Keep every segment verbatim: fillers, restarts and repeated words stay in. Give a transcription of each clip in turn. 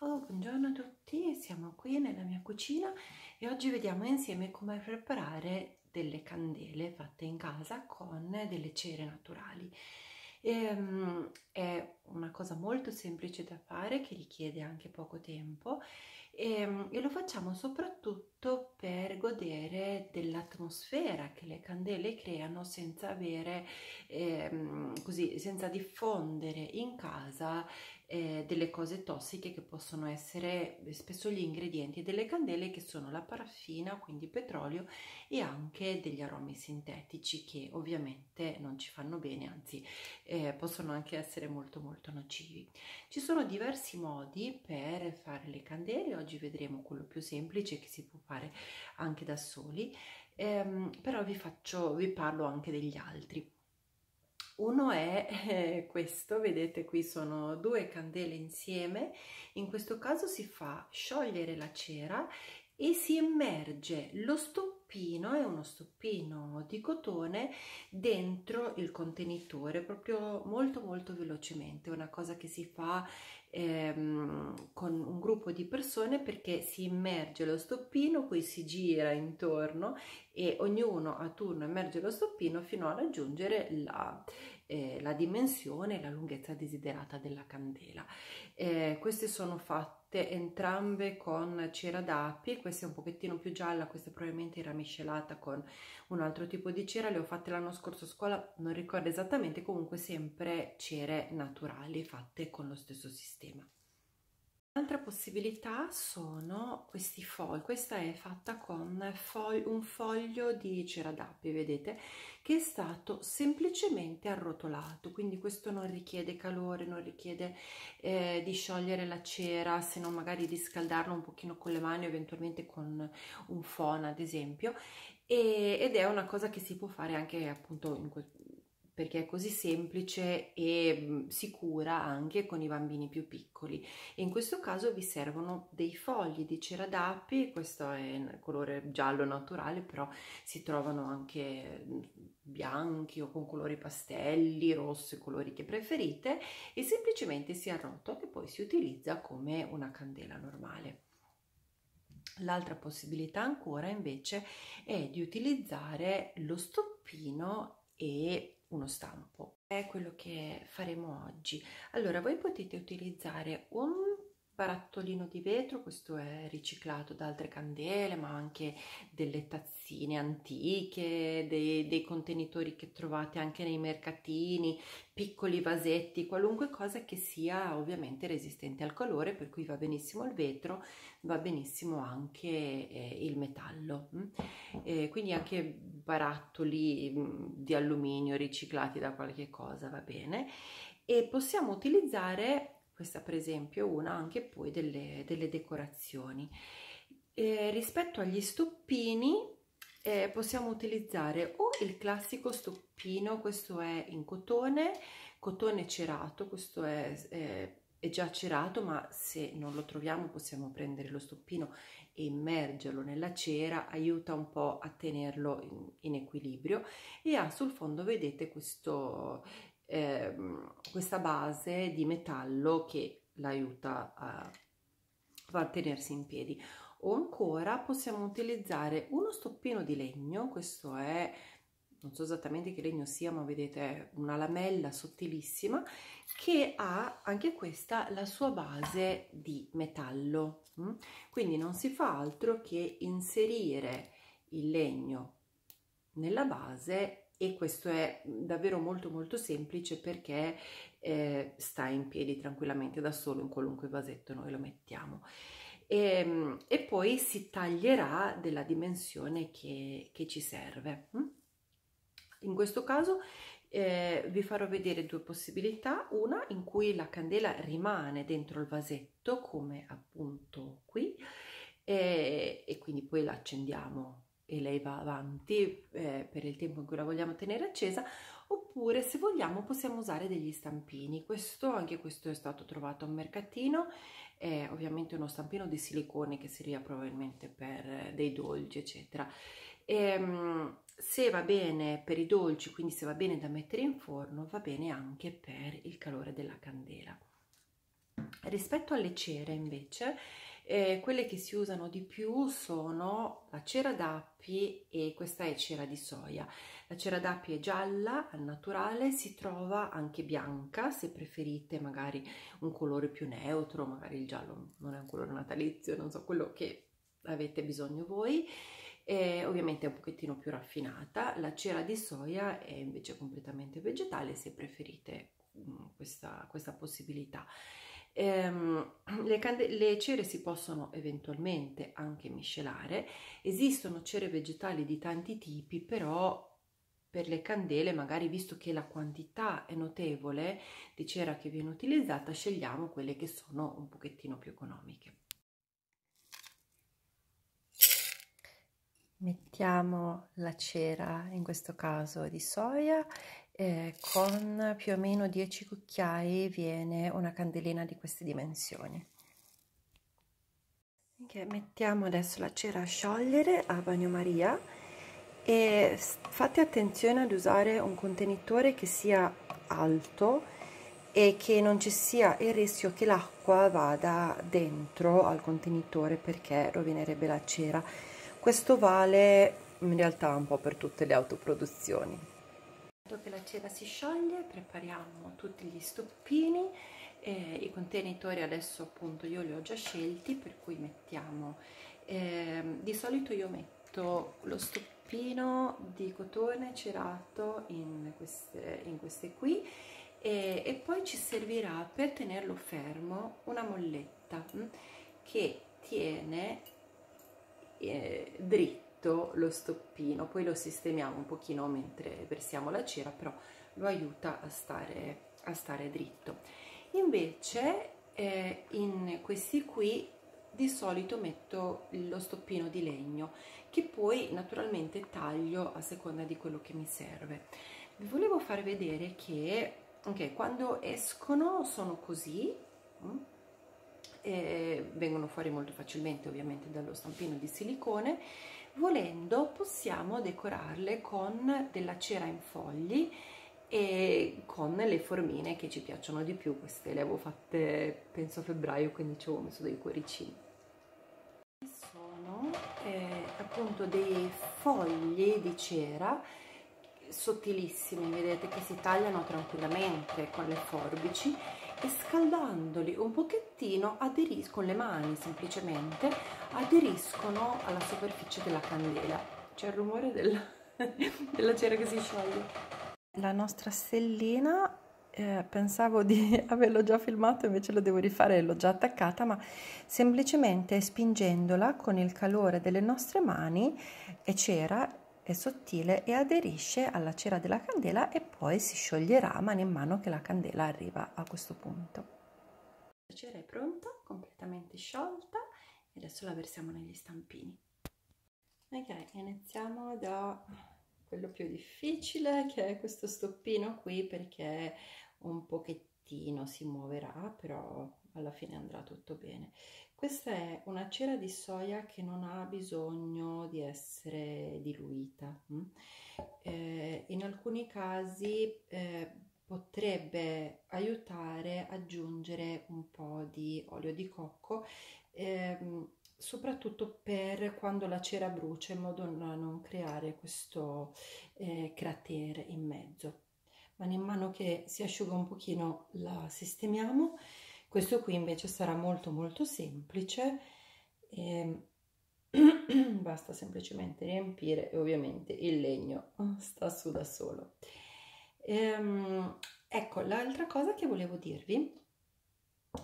Ciao, buongiorno a tutti, siamo qui nella mia cucina e oggi vediamo insieme come preparare delle candele fatte in casa con delle cere naturali. Ehm, è una cosa molto semplice da fare che richiede anche poco tempo e, e lo facciamo soprattutto per godere dell'atmosfera che le candele creano senza avere ehm, così, senza diffondere in casa eh, delle cose tossiche che possono essere spesso gli ingredienti delle candele, che sono la paraffina, quindi petrolio, e anche degli aromi sintetici che ovviamente non ci fanno bene, anzi eh, possono anche essere molto molto nocivi. Ci sono diversi modi per fare le candele, oggi vedremo quello più semplice che si può fare anche da soli, ehm, però vi, faccio, vi parlo anche degli altri. Uno è eh, questo, vedete qui sono due candele insieme, in questo caso si fa sciogliere la cera e si immerge lo stoppino, è uno stoppino di cotone, dentro il contenitore, proprio molto molto velocemente. È una cosa che si fa ehm, con un gruppo di persone, perché si immerge lo stoppino, poi si gira intorno e ognuno a turno immerge lo stoppino fino a raggiungere la, eh, la dimensione e la lunghezza desiderata della candela. Eh, queste sono fatte entrambe con cera d'api, questa è un pochettino più gialla, questa probabilmente era miscelata con un altro tipo di cera, le ho fatte l'anno scorso a scuola, non ricordo esattamente, comunque sempre cere naturali fatte con lo stesso sistema. Un'altra possibilità sono questi fogli, questa è fatta con fog un foglio di cera d'api, vedete, che è stato semplicemente arrotolato, quindi questo non richiede calore, non richiede eh, di sciogliere la cera, se non magari di scaldarlo un pochino con le mani, eventualmente con un phon ad esempio, e, ed è una cosa che si può fare anche appunto in quel perché è così semplice e sicura anche con i bambini più piccoli. E in questo caso vi servono dei fogli di cera d'api, questo è in colore giallo naturale, però si trovano anche bianchi o con colori pastelli, rossi, colori che preferite, e semplicemente si arrotola e poi si utilizza come una candela normale. L'altra possibilità ancora invece è di utilizzare lo stoppino e uno stampo. È quello che faremo oggi. Allora, voi potete utilizzare un barattolino di vetro, questo è riciclato da altre candele, ma anche delle tazzine antiche, dei, dei contenitori che trovate anche nei mercatini, piccoli vasetti, qualunque cosa che sia ovviamente resistente al calore, per cui va benissimo il vetro, va benissimo anche eh, il metallo. Eh, quindi anche barattoli di alluminio riciclati da qualche cosa va bene, e possiamo utilizzare questa per esempio una, anche poi delle, delle decorazioni. Eh, rispetto agli stoppini eh, possiamo utilizzare o il classico stoppino, questo è in cotone, cotone cerato, questo è, eh, è già cerato, ma se non lo troviamo possiamo prendere lo stoppino e immergerlo nella cera, aiuta un po' a tenerlo in, in equilibrio, e ha sul fondo, vedete, questo Eh, questa base di metallo che l'aiuta a, a tenersi in piedi. O ancora possiamo utilizzare uno stoppino di legno, questo è, non so esattamente che legno sia, ma vedete una lamella sottilissima che ha anche questa la sua base di metallo, quindi non si fa altro che inserire il legno nella base. E questo è davvero molto molto semplice, perché eh, sta in piedi tranquillamente da solo in qualunque vasetto noi lo mettiamo. E, e poi si taglierà della dimensione che, che ci serve. In questo caso eh, vi farò vedere due possibilità, una in cui la candela rimane dentro il vasetto, come appunto qui, e, e quindi poi la accendiamo e lei va avanti eh, per il tempo in cui la vogliamo tenere accesa, oppure se vogliamo possiamo usare degli stampini. Questo, anche questo è stato trovato a un mercatino, è ovviamente uno stampino di silicone che serviva probabilmente per dei dolci eccetera. E, se va bene per i dolci, quindi se va bene da mettere in forno, va bene anche per il calore della candela. Rispetto alle cere invece, eh, quelle che si usano di più sono la cera d'appi, e questa è cera di soia. La cera d'appi è gialla al naturale, si trova anche bianca se preferite magari un colore più neutro, magari il giallo non è un colore natalizio, non so, quello che avete bisogno voi. E ovviamente è un pochettino più raffinata. La cera di soia è invece completamente vegetale, se preferite questa, questa possibilità. Ehm, le, le cere si possono eventualmente anche miscelare. Esistono cere vegetali di tanti tipi, però per le candele, magari visto che la quantità è notevole di cera che viene utilizzata, scegliamo quelle che sono un pochettino più economiche. Mettiamo la cera, in questo caso di soia, eh, con più o meno dieci cucchiai viene una candelina di queste dimensioni. Okay, mettiamo adesso la cera a sciogliere a bagnomaria, e fate attenzione ad usare un contenitore che sia alto e che non ci sia il rischio che l'acqua vada dentro al contenitore, perché rovinerebbe la cera. Questo vale in realtà un po' per tutte le autoproduzioni. Dopo che la cera si scioglie, prepariamo tutti gli stoppini. Eh, I contenitori adesso appunto io li ho già scelti, per cui mettiamo... Eh, di solito io metto lo stoppino di cotone cerato in queste, in queste qui, e, e poi ci servirà per tenerlo fermo una molletta mh, che tiene... Eh, dritto lo stoppino. Poi lo sistemiamo un pochino mentre versiamo la cera, però lo aiuta a stare, a stare dritto. Invece eh, in questi qui di solito metto lo stoppino di legno, che poi naturalmente taglio a seconda di quello che mi serve. Vi volevo far vedere che okay, quando escono sono così, mh? Eh, vengono fuori molto facilmente ovviamente dallo stampino di silicone. Volendo possiamo decorarle con della cera in fogli e con le formine che ci piacciono di più. Queste le avevo fatte penso a febbraio, quindi ci avevo messo dei cuoricini. Sono eh, appunto dei fogli di cera sottilissimi, vedete che si tagliano tranquillamente con le forbici, e scaldandoli un pochettino aderiscono con le mani, semplicemente aderiscono alla superficie della candela. C'è il rumore della, della cera che si scioglie. La nostra stellina, eh, pensavo di averlo già filmato, invece lo devo rifare, l'ho già attaccata, ma semplicemente spingendola con il calore delle nostre mani è cera, è sottile e aderisce alla cera della candela, e poi si scioglierà man mano che la candela arriva a questo punto. La cera è pronta, completamente sciolta, e adesso la versiamo negli stampini. Ok, iniziamo da quello più difficile, che è questo stoppino qui, perché un pochettino si muoverà, però alla fine andrà tutto bene. Questa è una cera di soia che non ha bisogno di essere diluita. Eh, in alcuni casi eh, potrebbe aiutare aggiungere un po' di olio di cocco, ehm, soprattutto per quando la cera brucia, in modo da non creare questo eh, cratere in mezzo. Man mano che si asciuga un pochino la sistemiamo. Questo qui invece sarà molto molto semplice, e basta semplicemente riempire, e ovviamente il legno sta su da solo. Ehm, ecco, l'altra cosa che volevo dirvi,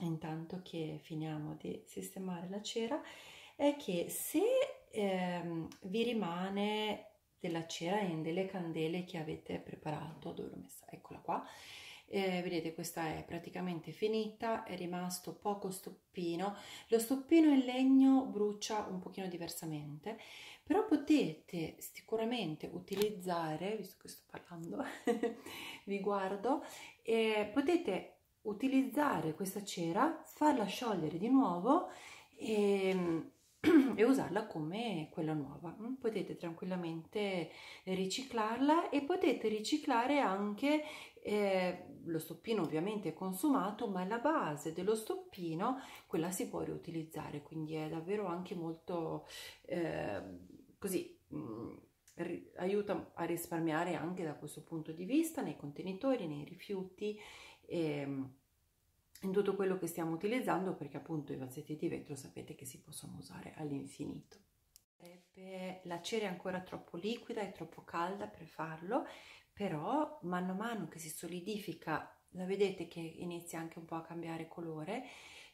intanto che finiamo di sistemare la cera, è che se ehm, vi rimane della cera in delle candele che avete preparato, dove l'ho messa? Eccola qua. Eh, vedete, questa è praticamente finita, è rimasto poco stoppino. Lo stoppino in legno brucia un pochino diversamente, però potete sicuramente utilizzare, visto che sto parlando vi guardo, eh, potete utilizzare questa cera, farla sciogliere di nuovo e, e usarla come quella nuova. Potete tranquillamente riciclarla, e potete riciclare anche eh, lo stoppino ovviamente è consumato, ma la base dello stoppino quella si può riutilizzare, quindi è davvero anche molto eh, così mh, ri- aiuta a risparmiare anche da questo punto di vista nei contenitori, nei rifiuti e in tutto quello che stiamo utilizzando, perché appunto i vasetti di vetro sapete che si possono usare all'infinito. La cera è ancora troppo liquida e troppo calda per farlo, però mano a mano che si solidifica la vedete che inizia anche un po' a cambiare colore,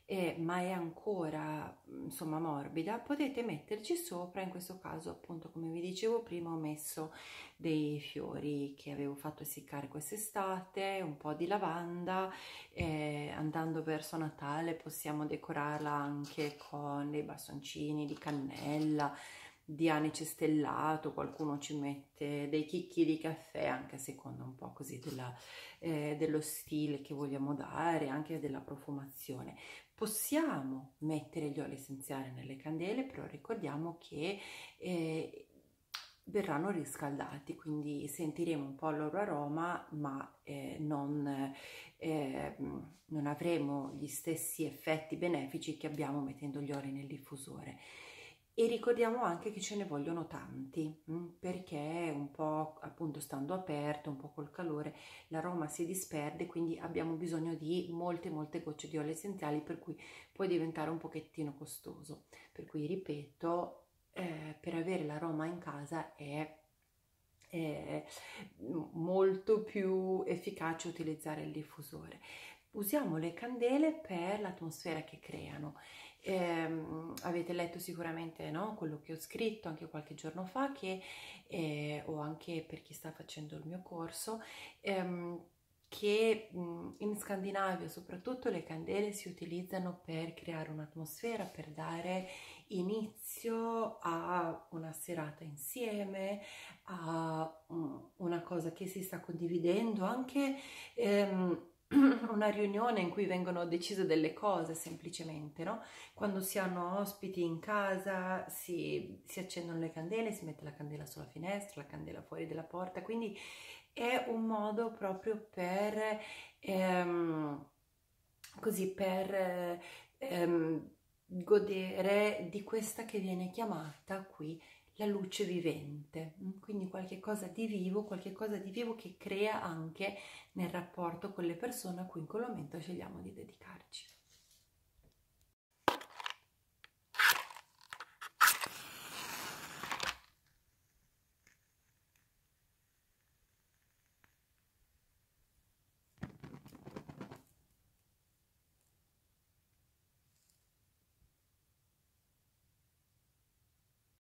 eh, ma è ancora insomma morbida. Potete metterci sopra, in questo caso appunto come vi dicevo prima ho messo dei fiori che avevo fatto essiccare quest'estate, un po' di lavanda, eh, andando verso Natale possiamo decorarla anche con dei bastoncini di cannella, di anice stellato, qualcuno ci mette dei chicchi di caffè, anche a seconda un po' così della, eh, dello stile che vogliamo dare, anche della profumazione. Possiamo mettere gli oli essenziali nelle candele, però ricordiamo che eh, verranno riscaldati, quindi sentiremo un po' il loro aroma, ma eh, non, eh, non avremo gli stessi effetti benefici che abbiamo mettendo gli oli nel diffusore. E ricordiamo anche che ce ne vogliono tanti, perché un po' appunto stando aperto, un po' col calore, l'aroma si disperde, quindi abbiamo bisogno di molte molte gocce di oli essenziali, per cui può diventare un pochettino costoso. Per cui ripeto, eh, per avere l'aroma in casa è, è molto più efficace utilizzare il diffusore. Usiamo le candele per l'atmosfera che creano. Eh, avete letto sicuramente, no, quello che ho scritto anche qualche giorno fa, che eh, o anche per chi sta facendo il mio corso, ehm, che mh, in Scandinavia soprattutto le candele si utilizzano per creare un'atmosfera, per dare inizio a una serata insieme, a mh, una cosa che si sta condividendo, anche ehm, una riunione in cui vengono decise delle cose semplicemente, no? Quando si hanno ospiti in casa si, si accendono le candele, si mette la candela sulla finestra, la candela fuori dalla porta, quindi è un modo proprio per ehm, così per ehm, godere di questa che viene chiamata qui la luce vivente, quindi qualche cosa di vivo, qualche cosa di vivo che crea anche nel rapporto con le persone a cui in quel momento scegliamo di dedicarci.